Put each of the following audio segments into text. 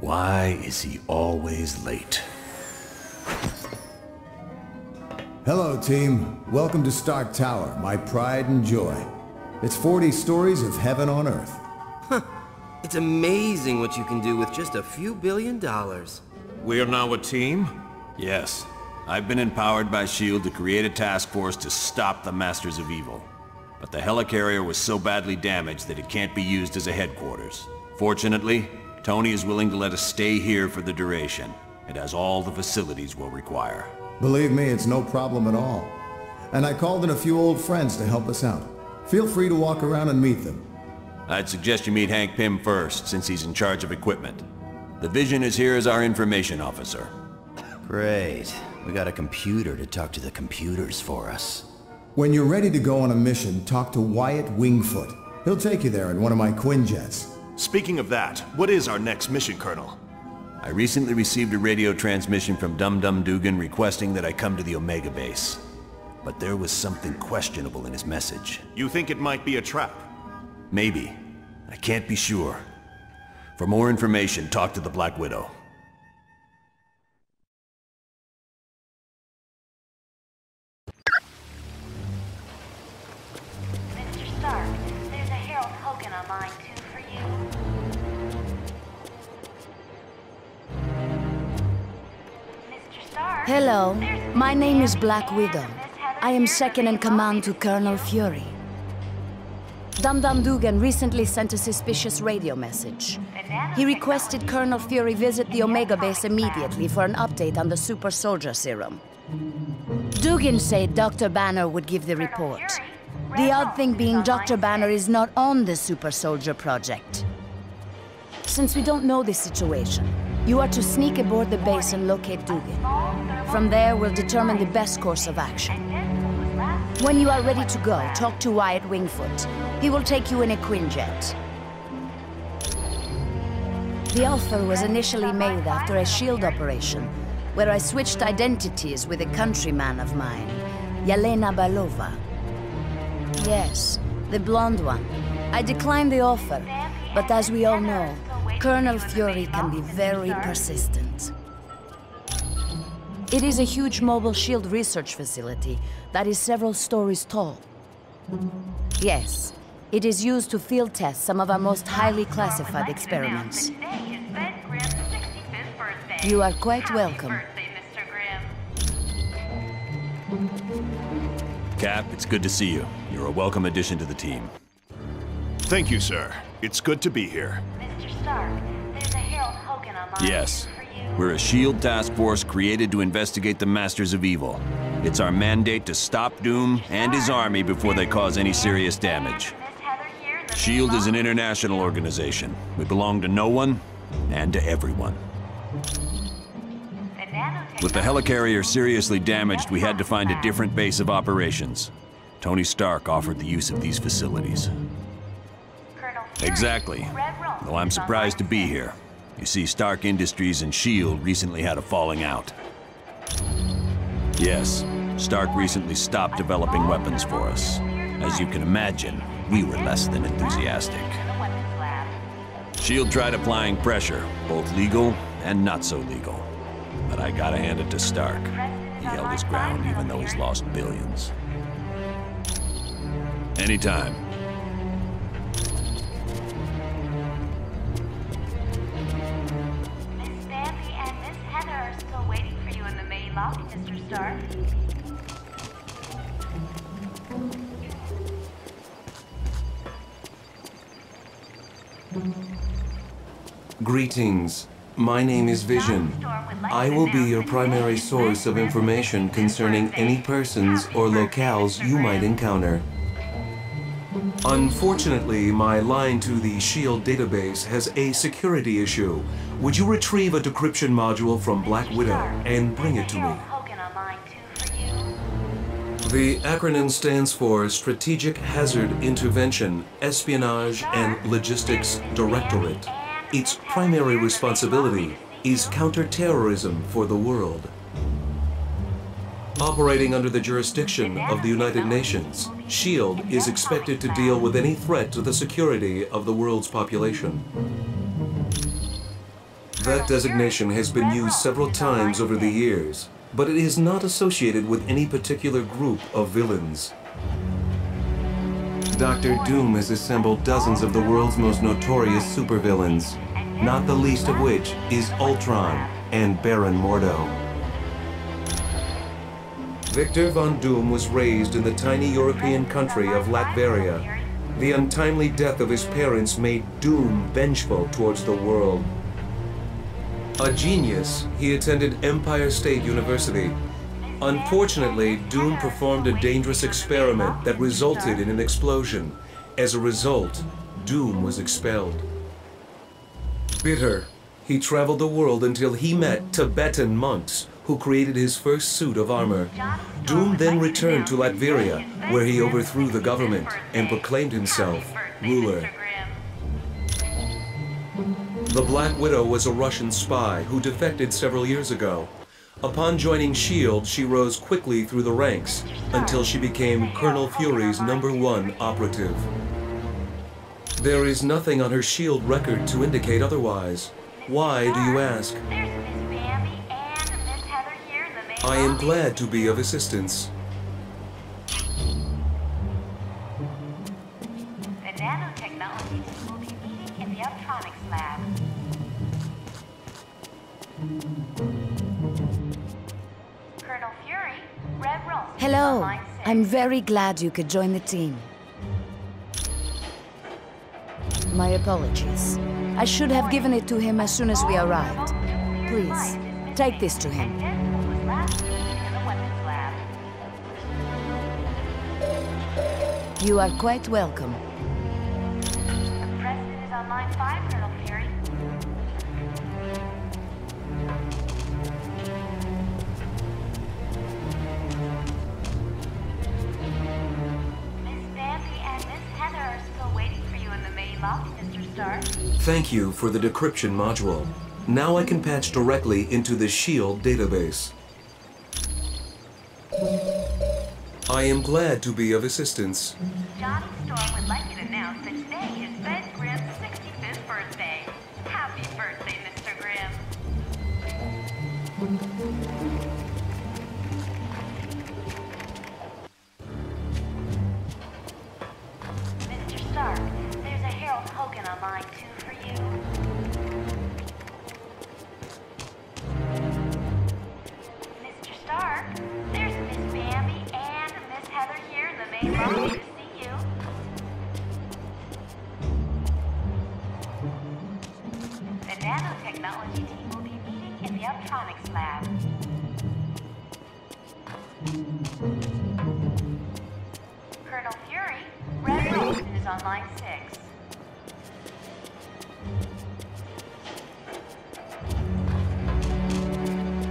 Why is he always late? Hello, team. Welcome to Stark Tower, my pride and joy. It's 40 stories of heaven on Earth. Huh. It's amazing what you can do with just a few $billion. We are now a team? Yes. I've been empowered by S.H.I.E.L.D. to create a task force to stop the Masters of Evil. But the helicarrier was so badly damaged that it can't be used as a headquarters. Fortunately, Tony is willing to let us stay here for the duration. It has all the facilities we'll require. Believe me, it's no problem at all. And I called in a few old friends to help us out. Feel free to walk around and meet them. I'd suggest you meet Hank Pym first, since he's in charge of equipment. The Vision is here as our information officer. Great. We got a computer to talk to the computers for us. When you're ready to go on a mission, talk to Wyatt Wingfoot. He'll take you there in one of my Quinjets. Speaking of that, what is our next mission, Colonel? I recently received a radio transmission from Dum Dum Dugan requesting that I come to the Omega base. But there was something questionable in his message. You think it might be a trap? Maybe. I can't be sure. For more information, talk to the Black Widow. Mr. Stark, there's a Harold Hogan online too for you. Mr. Stark? Hello, my name is Black Widow. I am second in command to Colonel Fury. Dum Dum Dugan recently sent a suspicious radio message. He requested Colonel Fury visit the Omega base immediately for an update on the Super Soldier Serum. Dugan said Dr. Banner would give the report. The odd thing being Dr. Banner is not on the Super Soldier project. Since we don't know the situation, you are to sneak aboard the base and locate Dugan. From there, we'll determine the best course of action. When you are ready to go, talk to Wyatt Wingfoot. He will take you in a Quinjet. The offer was initially made after a S.H.I.E.L.D. operation, where I switched identities with a countryman of mine, Yelena Balova. Yes, the blonde one. I declined the offer, but as we all know, Colonel Fury can be very persistent. It is a huge mobile S.H.I.E.L.D. research facility that is several stories tall. Yes, it is used to field test some of our most highly classified experiments. You are quite welcome. Cap, it's good to see you. You're a welcome addition to the team. Thank you, sir. It's good to be here. Mr. Stark, there's a Harold Hogan online. Yes. We're a S.H.I.E.L.D. task force created to investigate the Masters of Evil. It's our mandate to stop Doom and his army before they cause any serious damage. S.H.I.E.L.D. is an international organization. We belong to no one and to everyone. With the helicarrier seriously damaged, we had to find a different base of operations. Tony Stark offered the use of these facilities. Exactly. Though I'm surprised to be here. You see, Stark Industries and S.H.I.E.L.D. recently had a falling out. Yes, Stark recently stopped developing weapons for us. As you can imagine, we were less than enthusiastic. S.H.I.E.L.D. tried applying pressure, both legal and not so legal. But I gotta hand it to Stark. He held his ground even though he's lost billions. Anytime. Mr. Stark. Greetings. My name is Vision. I will be your primary source of information concerning any persons or locales you might encounter. Unfortunately, my line to the S.H.I.E.L.D. database has a security issue. Would you retrieve a decryption module from Black Widow and bring it to me? The acronym stands for Strategic Hazard Intervention, Espionage and Logistics Directorate. Its primary responsibility is counterterrorism for the world. Operating under the jurisdiction of the United Nations, S.H.I.E.L.D. is expected to deal with any threat to the security of the world's population. that designation has been used several times over the years, but it is not associated with any particular group of villains. Dr. Doom has assembled dozens of the world's most notorious supervillains, not the least of which is Ultron and Baron Mordo. Victor von Doom was raised in the tiny European country of Latveria. The untimely death of his parents made Doom vengeful towards the world. A genius, he attended Empire State University. Unfortunately, Doom performed a dangerous experiment that resulted in an explosion. As a result, Doom was expelled. Bitter, he traveled the world until he met Tibetan monks who created his first suit of armor. Doom then returned to Latveria, where he overthrew the government and proclaimed himself ruler. The Black Widow was a Russian spy who defected several years ago. Upon joining S.H.I.E.L.D., she rose quickly through the ranks until she became Colonel Fury's #1 operative. There is nothing on her S.H.I.E.L.D. record to indicate otherwise. Why, do you ask? I am glad to be of assistance. The nanotechnology will be meeting in the electronics lab. Colonel Fury, Red Rose. Hello. I'm very glad you could join the team. My apologies. I should have given it to him as soon as we arrived. Please, take this to him. You are quite welcome. The president is on line 5, Colonel Fury. Miss Bambi and Miss Heather are still waiting for you in the main lobby, Mr. Stark. Thank you for the decryption module. Now I can patch directly into the S.H.I.E.L.D. database. I am glad to be of assistance. Johnny Storm would like you to announce that today is Ben Grimm's 65th birthday. Happy birthday, Mr. Grimm. Mr. Stark, there's a Harold Hogan on line 2 for you. Mr. Stark, there's Miss Bambi. Heather here in the main lobby to see you. The nanotechnology team will be meeting in the electronics lab. Colonel Fury, Red Rose is on line 6.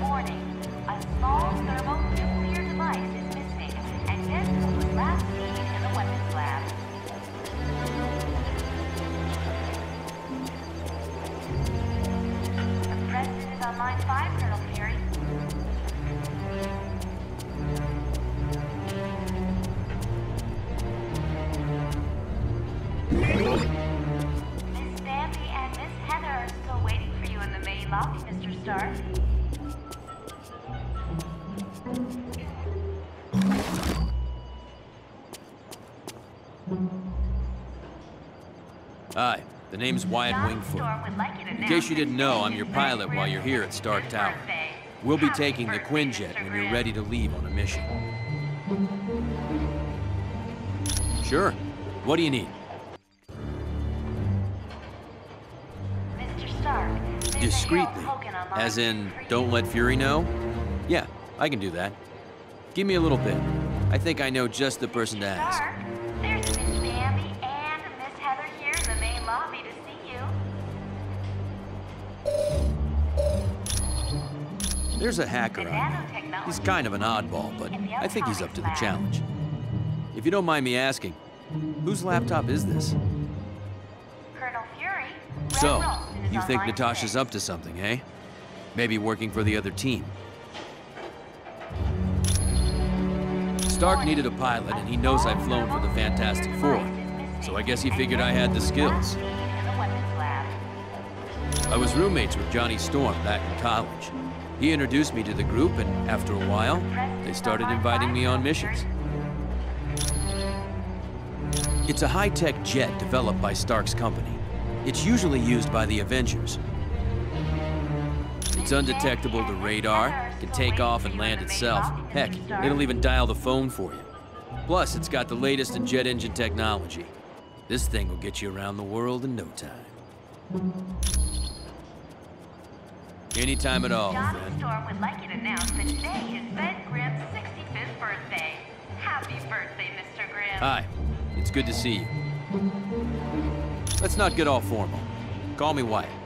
Warning, a small thermonuclear device is last seen in the weapons lab. The president is on line 5, Colonel Fury. Miss Bambi and Miss Heather are still waiting for you in the main lobby, Mr. Stark. Hi, the name's Wyatt Wingfoot. In case you didn't know, I'm your pilot while you're here at Stark Tower. We'll be taking the Quinjet when you're ready to leave on a mission. Sure. What do you need? Mr. Stark, discreetly, as in, don't let Fury know? Yeah, I can do that. Give me a little bit. I think I know just the person to ask. There's a hacker on here. He's kind of an oddball, but I think he's up to the challenge. If you don't mind me asking, whose laptop is this? Colonel Fury. So, you think Natasha's up to something, eh? Maybe working for the other team. Stark needed a pilot, and he knows I've flown for the Fantastic Four, so I guess he figured I had the skills. I was roommates with Johnny Storm back in college. He introduced me to the group, and after a while, they started inviting me on missions. It's a high-tech jet developed by Stark's company. It's usually used by the Avengers. It's undetectable to radar, can take off and land itself. Heck, it'll even dial the phone for you. Plus, it's got the latest in jet engine technology. This thing will get you around the world in no time. Any time at all, Johnny friend. Storm would like you to announce that today is Ben Grimm's 65th birthday. Happy birthday, Mr. Grimm. Hi. It's good to see you. Let's not get all formal. Call me Wyatt.